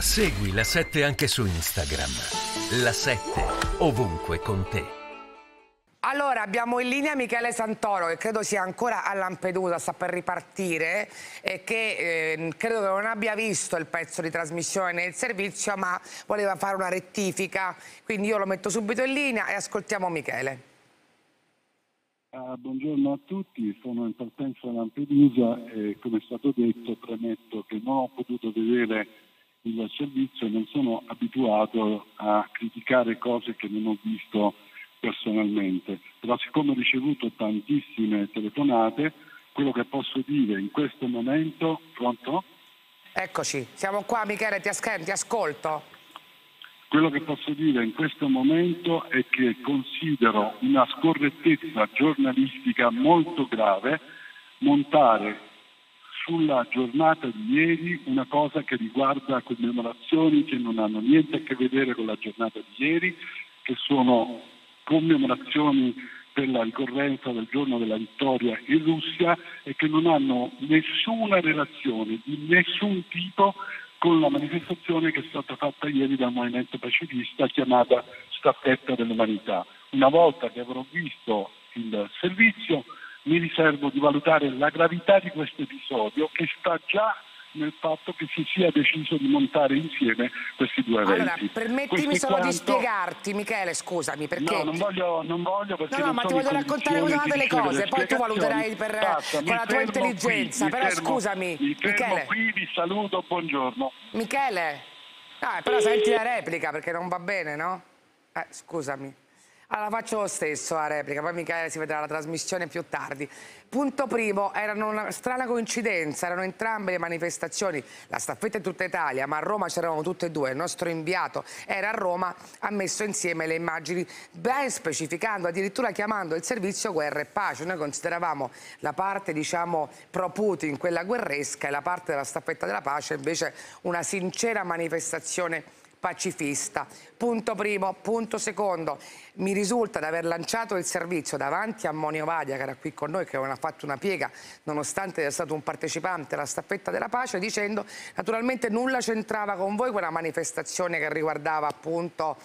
Segui La 7 anche su Instagram. La 7, ovunque con te. Allora, abbiamo in linea Michele Santoro, che credo sia ancora a Lampedusa, sta per ripartire, e che credo che non abbia visto il pezzo di trasmissione nel servizio, ma voleva fare una rettifica. Quindi io lo metto subito in linea e ascoltiamo Michele. Buongiorno a tutti, sono in partenza a Lampedusa e, come è stato detto, premetto che non ho potuto vedere il servizio, non sono abituato a criticare cose che non ho visto personalmente, però siccome ho ricevuto tantissime telefonate, quello che posso dire in questo momento... Pronto? Eccoci, siamo qua Michele, ti ascolto. Quello che posso dire in questo momento è che considero una scorrettezza giornalistica molto grave montare sulla giornata di ieri una cosa che riguarda commemorazioni che non hanno niente a che vedere con la giornata di ieri, che sono commemorazioni per la ricorrenza del giorno della vittoria in Russia e che non hanno nessuna relazione di nessun tipo con la manifestazione che è stata fatta ieri dal movimento pacifista chiamata Staffetta dell'Umanità. Una volta che avrò visto il servizio, mi riservo di valutare la gravità di questo episodio, che sta già nel fatto che si sia deciso di montare insieme questi due eventi. Allora, permettimi solo di spiegarti, Michele, scusami, perché... No, non voglio perché... No, ma ti voglio raccontare una delle cose, poi tu valuterai con la tua intelligenza, però scusami, Michele. Qui vi saluto, buongiorno. Michele, però senti la replica, perché non va bene, no? Scusami. Allora faccio lo stesso la replica, poi Michele si vedrà la trasmissione più tardi. Punto primo, era una strana coincidenza, erano entrambe le manifestazioni, la staffetta in tutta Italia, ma a Roma c'erano tutte e due. Il nostro inviato era a Roma, ha messo insieme le immagini, ben specificando, addirittura chiamando il servizio guerra e pace. Noi consideravamo la parte, diciamo, pro Putin, quella guerresca, e la parte della staffetta della pace invece una sincera manifestazione pacifista. Punto primo. Punto secondo, mi risulta di aver lanciato il servizio davanti a Monio Vadia, che era qui con noi, che non ha fatto una piega nonostante sia stato un partecipante alla staffetta della pace, dicendo naturalmente nulla c'entrava con voi quella manifestazione che riguardava appunto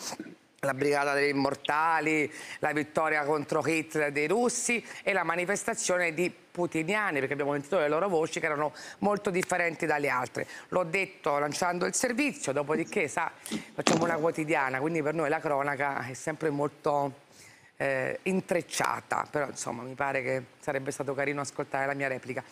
la Brigata degli Immortali, la vittoria contro Hitler dei russi e la manifestazione di putiniani, perché abbiamo sentito le loro voci che erano molto differenti dalle altre. L'ho detto lanciando il servizio, dopodiché, sa, facciamo una quotidiana, quindi per noi la cronaca è sempre molto intrecciata, però insomma mi pare che sarebbe stato carino ascoltare la mia replica.